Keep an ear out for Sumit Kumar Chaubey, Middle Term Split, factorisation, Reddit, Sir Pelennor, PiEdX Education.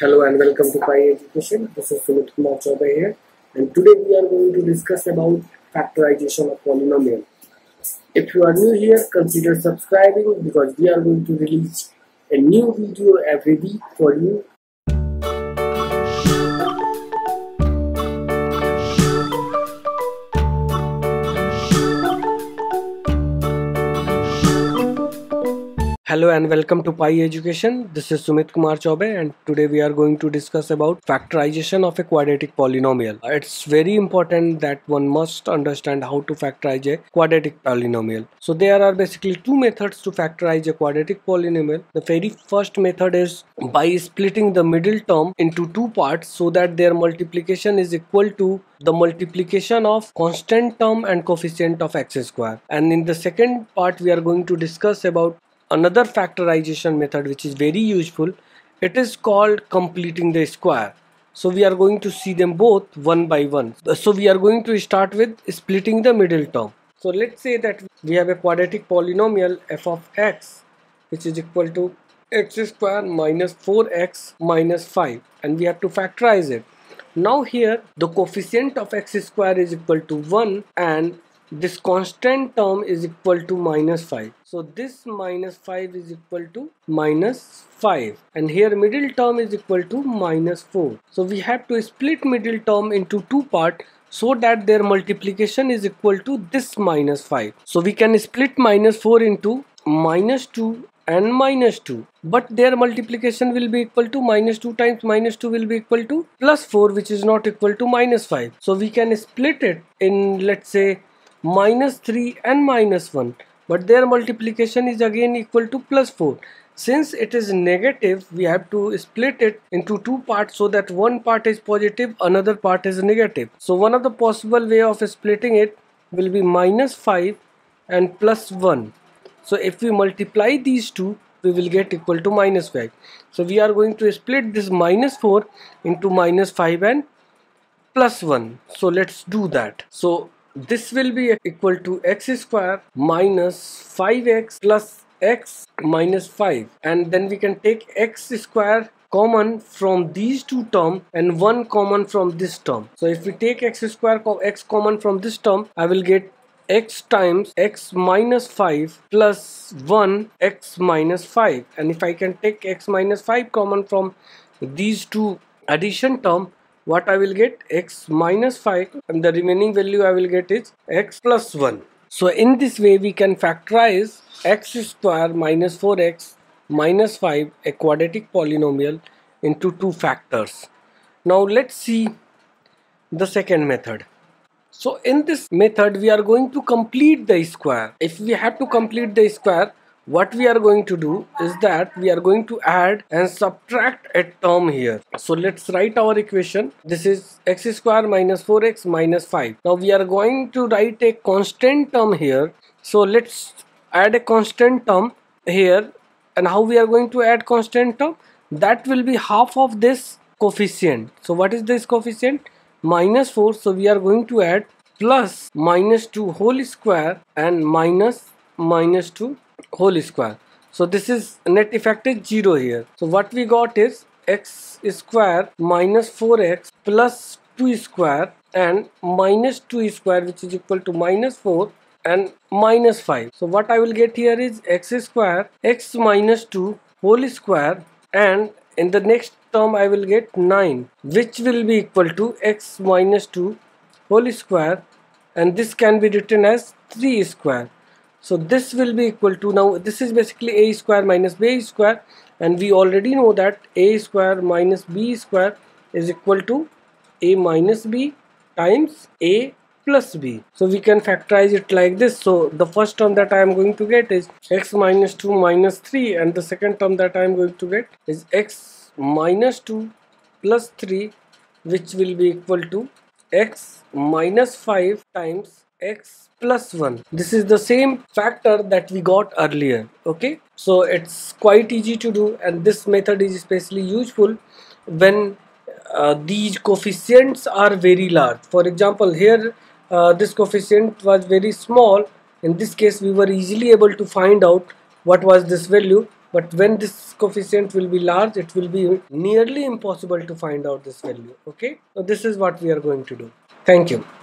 Hello and welcome to PiEdX Education. This is Sumit Kumar Chaubey here, and today we are going to discuss about factorization of polynomial. If you are new here, consider subscribing because we are going to release a new video every week for you. Hello and welcome to PiEdX Education. This is Sumit Kumar Chaubey, and today we are going to discuss about factorization of a quadratic polynomial. It's very important that one must understand how to factorize a quadratic polynomial. So there are basically two methods to factorize a quadratic polynomial. The very first method is by splitting the middle term into two parts so that their multiplication is equal to the multiplication of constant term and coefficient of x square. And in the second part we are going to discuss about another factorization method which is very useful. It is called completing the square. So we are going to see them both one by one. So we are going to start with splitting the middle term. So let's say that we have a quadratic polynomial f of x which is equal to x square minus 4x minus 5, and we have to factorize it. Now here the coefficient of x square is equal to 1 and this constant term is equal to minus 5. So this minus 5 is equal to minus 5, and here middle term is equal to minus 4. So we have to split middle term into two parts so that their multiplication is equal to this minus 5. So we can split minus 4 into minus 2 and minus 2, but their multiplication will be equal to minus 2 times minus 2 will be equal to plus 4, which is not equal to minus 5. So we can split it in, let's say, minus 3 and minus 1, but their multiplication is again equal to plus 4. Since it is negative, we have to split it into two parts so that one part is positive, another part is negative. So one of the possible way of splitting it will be minus 5 and plus 1. So if we multiply these two, we will get equal to minus 5. So we are going to split this minus 4 into minus 5 and plus 1. So let's do that. So this will be equal to x square minus 5x plus x minus 5, and then we can take x square common from these two terms and 1 common from this term. So if we take x square x common from this term, I will get x times x minus 5 plus 1 x minus 5, and if I can take x minus 5 common from these two addition term, what I will get x minus 5, and the remaining value I will get is x plus 1. So in this way we can factorize x square minus 4x minus 5, a quadratic polynomial, into two factors. Now let's see the second method. So in this method we are going to complete the square. If we have to complete the square, what we are going to do is that we are going to add and subtract a term here. So let's write our equation. This is x square minus 4x minus 5. Now we are going to write a constant term here. So let's add a constant term here. And how we are going to add constant term? That will be half of this coefficient. So what is this coefficient? Minus 4. So we are going to add plus minus 2 whole square and minus minus 2 whole square. So this is net effect is 0 here. So what we got is x square minus 4x plus 2 square and minus 2 square, which is equal to minus 4 and minus 5. So what I will get here is x square x minus 2 whole square, and in the next term I will get 9, which will be equal to x minus 2 whole square, and this can be written as 3 square. So this will be equal to, now this is basically a square minus b square, and we already know that a square minus b square is equal to a minus b times a plus b. So we can factorize it like this. So the first term that I am going to get is x minus 2 minus 3, and the second term that I am going to get is x minus 2 plus 3, which will be equal to x minus 5 times x plus 1. This is the same factor that we got earlier. Okay, so it's quite easy to do, and this method is especially useful when these coefficients are very large. For example, here this coefficient was very small. In this case we were easily able to find out what was this value, But when this coefficient will be large, it will be nearly impossible to find out this value. Okay, so this is what we are going to do. Thank you.